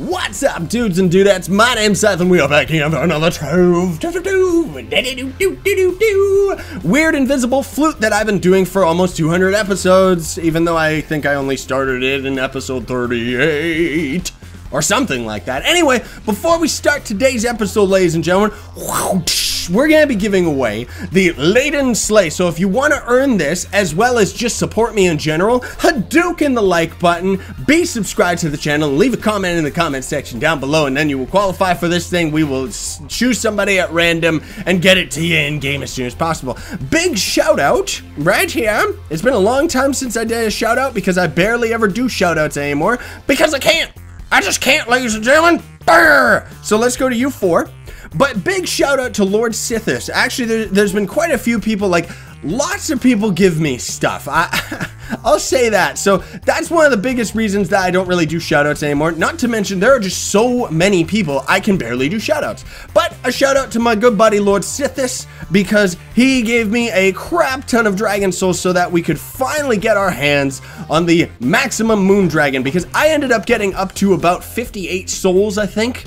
What's up, dudes and dudettes? My name's Scythe, and we are back here for another Trove. Weird invisible flute that I've been doing for almost 200 episodes, even though I think I only started it in episode 38. Or something like that. Anyway, before we start today's episode, ladies and gentlemen, we're gonna be giving away the Leiden Slay. So if you wanna earn this, as well as just support me in general, Hadouken the like button, be subscribed to the channel, leave a comment in the comment section down below, and then you will qualify for this thing. We will choose somebody at random and get it to you in game as soon as possible. Big shout out right here. It's been a long time since I did a shout out because I barely ever do shout outs anymore because I can't. I just can't, ladies and gentlemen. Brr! So let's go to you four. But big shout out to Lord Sithis. Actually, there's been quite a few people, like lots of people give me stuff. I'll say that. So that's one of the biggest reasons that I don't really do shout outs anymore. Not to mention there are just so many people I can barely do shout outs. But a shout out to my good buddy Lord Sithis, because he gave me a crap ton of dragon souls so that we could finally get our hands on the maximum moon dragon, because I ended up getting up to about 58 souls, I think.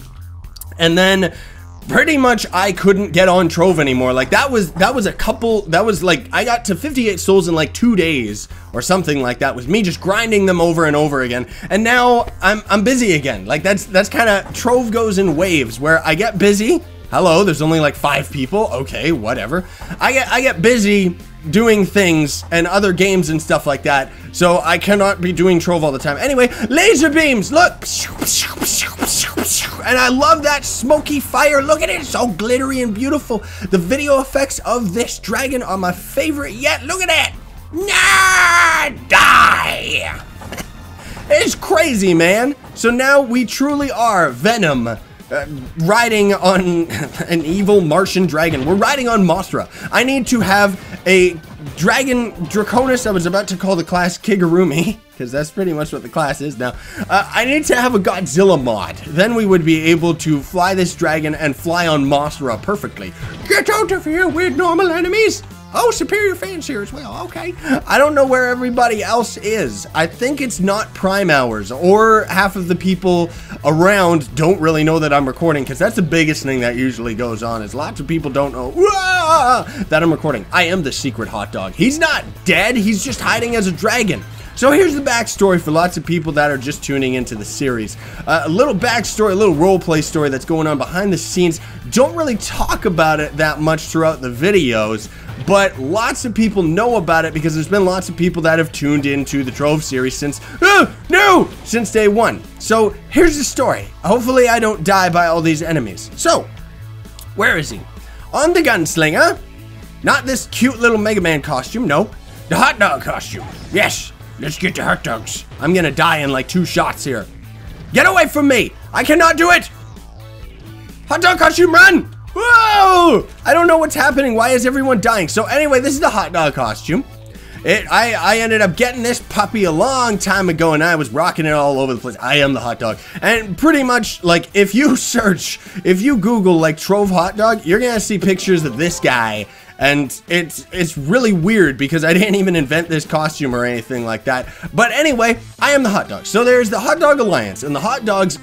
And then pretty much I couldn't get on Trove anymore. Like that was like I got to 58 souls in like 2 days or something like that, with me just grinding them over and over again. And now I'm busy again. Like that's kind of, Trove goes in waves where I get busy. Hello, there's only like 5 people. Okay, whatever. I get busy doing things and other games and stuff like that, so I cannot be doing Trove all the time. Anyway, laser beams, look, and I love that smoky fire. Look at it, it's so glittery and beautiful. The video effects of this dragon are my favorite yet. Look at that. Nah, die. It's crazy, man. So now we truly are Venom, riding on an evil Martian dragon. We're riding on Mossra. I need to have a dragon Draconis. I was about to call the class Kigarumi, because that's pretty much what the class is now. I need to have a Godzilla mod. Then we would be able to fly this dragon and fly on Mossra perfectly. Get out of here, weird normal enemies. Oh, superior fans here as well, okay. I don't know where everybody else is. I think it's not prime hours, or half of the people around don't really know that I'm recording, because that's the biggest thing that usually goes on, is lots of people don't know that I'm recording. I am the secret hot dog. He's not dead, he's just hiding as a dragon. So here's the backstory for lots of people that are just tuning into the series. A little backstory, a little roleplay story that's going on behind the scenes. Don't really talk about it that much throughout the videos, but lots of people know about it because there's been lots of people that have tuned into the Trove series since day one. So here's the story. Hopefully I don't die by all these enemies. So, where is he? On the Gunslinger. Not this cute little Mega Man costume, no. The hot dog costume, yes. Let's get to hot dogs. I'm gonna die in like 2 shots here. Get away from me! I cannot do it! Hot dog costume, run! Whoa! I don't know what's happening. Why is everyone dying? So anyway, this is the hot dog costume. I ended up getting this puppy a long time ago, and I was rocking it all over the place. I am the hot dog. And pretty much, like, if you Google, like, Trove hot dog, you're gonna see pictures of this guy. And it's really weird because I didn't even invent this costume or anything like that. But anyway, I am the hot dog. So there's the hot dog alliance, and the hot dogs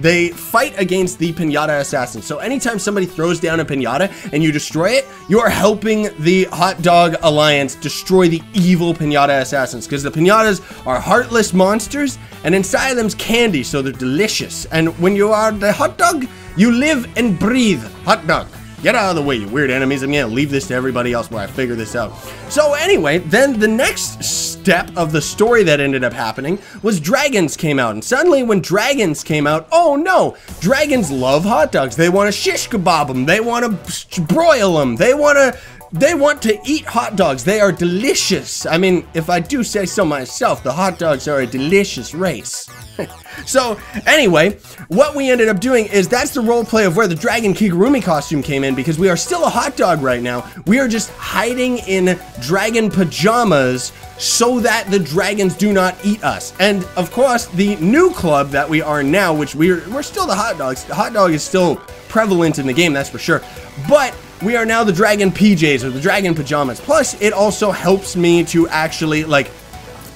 they fight against the pinata assassins. So anytime somebody throws down a pinata and you destroy it, you are helping the hot dog alliance destroy the evil pinata assassins, because the pinatas are heartless monsters, and inside of them's candy, so they're delicious. And when you are the hot dog, you live and breathe hot dog. Get out of the way, you weird enemies. I'm gonna leave this to everybody else while I figure this out. So anyway, then the next step of the story that ended up happening was dragons came out. And suddenly when dragons came out, oh no, dragons love hot dogs. They wanna shish kebab them. They wanna broil them. They want to eat hot dogs. They are delicious. I mean, if I do say so myself, the hot dogs are a delicious race. So anyway, what we ended up doing is that's the role play of where the dragon Kigurumi costume came in, because we are still a hot dog right now. We are just hiding in dragon pajamas so that the dragons do not eat us. And of course, the new club that we are now, which we're still the hot dogs. The hot dog is still prevalent in the game, that's for sure. But we are now the dragon PJs, or the dragon pajamas. Plus, it also helps me to actually, like,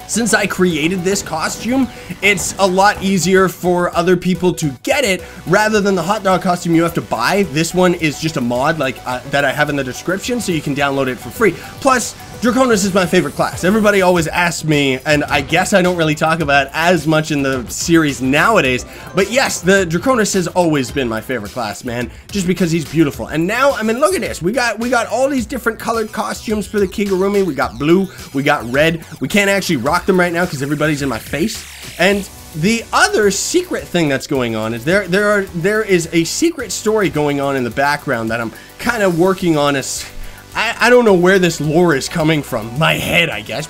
since I created this costume, it's a lot easier for other people to get it rather than the hot dog costume you have to buy. This one is just a mod like that I have in the description, so you can download it for free. Plus, Draconis is my favorite class. Everybody always asks me, and I guess I don't really talk about it as much in the series nowadays, but yes, the Draconis has always been my favorite class, man, just because he's beautiful. And now, I mean, look at this. We got all these different colored costumes for the Kigarumi. We got blue, we got red. We can't actually rock them right now because everybody's in my face. And the other secret thing that's going on is there is a secret story going on in the background that I'm kind of working on as... I don't know where this lore is coming from. My head, I guess.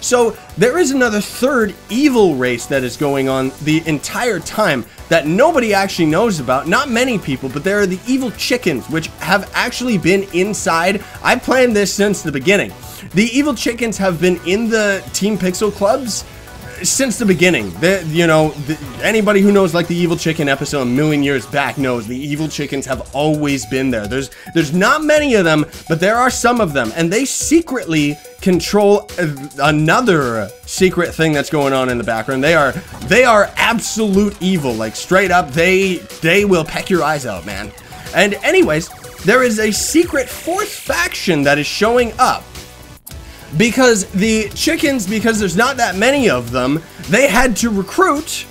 So there is another third evil race that is going on the entire time that nobody actually knows about. Not many people, but there are the evil chickens, which have actually been inside. I planned this since the beginning. The evil chickens have been in the Team Pixel clubs since the beginning. Anybody who knows like the evil chicken episode a million years back knows the evil chickens have always been there. There's not many of them, but there are some of them, and they secretly control another secret thing that's going on in the background. They are absolute evil, like straight up. They will peck your eyes out, man. And anyways, there is a secret fourth faction that is showing up. Because the chickens, because there's not that many of them, they had to recruit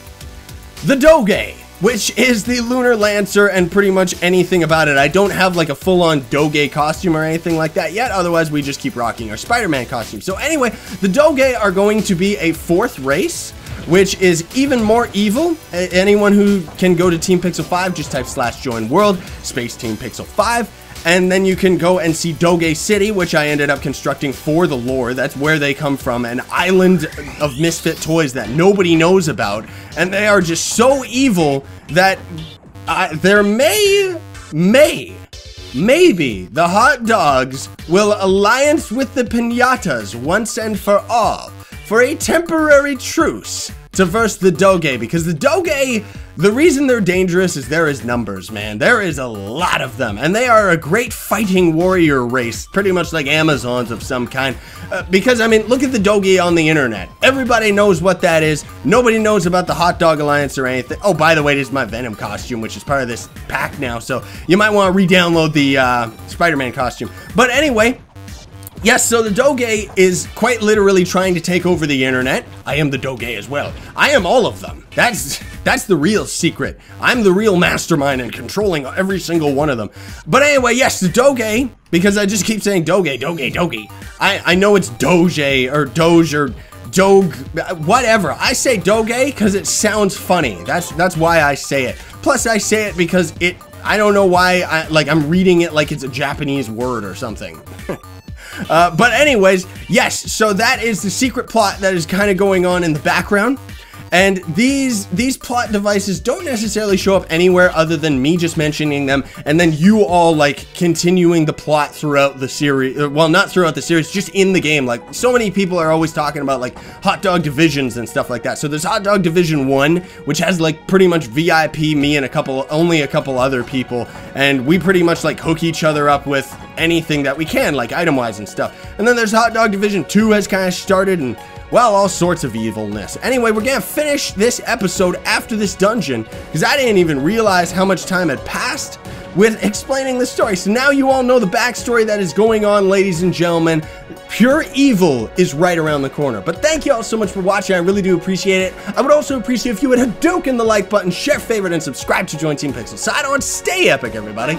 the Doge, which is the Lunar Lancer and pretty much anything about it. I don't have like a full-on Doge costume or anything like that yet, otherwise we just keep rocking our Spider-Man costume. So anyway, the Doge are going to be a fourth race, which is even more evil. Anyone who can go to Team Pixel 5, just type /join world /Team Pixel 5. And then you can go and see Doge City, which I ended up constructing for the lore. That's where they come from, an island of misfit toys that nobody knows about. And they are just so evil that there maybe the hot dogs will alliance with the pinatas once and for all for a temporary truce to verse the Doge, because the Doge, the reason they're dangerous is there is numbers, man. There is a lot of them, and they are a great fighting warrior race, pretty much like Amazons of some kind. Because, I mean, look at the Doge on the internet. Everybody knows what that is. Nobody knows about the Hot Dog Alliance or anything. Oh, by the way, this is my Venom costume, which is part of this pack now, so you might want to re-download the Spider-Man costume. But anyway... yes, so the Doge is quite literally trying to take over the internet. I am the Doge as well. I am all of them. That's the real secret. I'm the real mastermind and controlling every single one of them. But anyway, yes, the Doge, because I just keep saying Doge, Doge, Doge. I know it's Doge or Doge, whatever. I say Doge because it sounds funny. That's why I say it. Plus, I say it because I don't know why, I'm reading it like it's a Japanese word or something. But anyways, yes, so that is the secret plot that is kind of going on in the background. And these plot devices don't necessarily show up anywhere other than me just mentioning them, and then you all, continuing the plot throughout the series. Well, not throughout the series, just in the game. Like, so many people are always talking about, hot dog divisions and stuff like that. So there's Hot Dog Division 1, which has, pretty much VIP, me and only a couple other people. And we pretty much, hook each other up with anything that we can, item-wise and stuff. And then there's Hot Dog Division 2 has kind of started, and... well, all sorts of evilness. Anyway, we're gonna finish this episode after this dungeon, because I didn't even realize how much time had passed with explaining the story. So now you all know the backstory that is going on, ladies and gentlemen. Pure evil is right around the corner. But thank you all so much for watching. I really do appreciate it. I would also appreciate if you would Hadouken the like button, share, favorite, and subscribe to join Team Pixel. So I don't stay epic, everybody.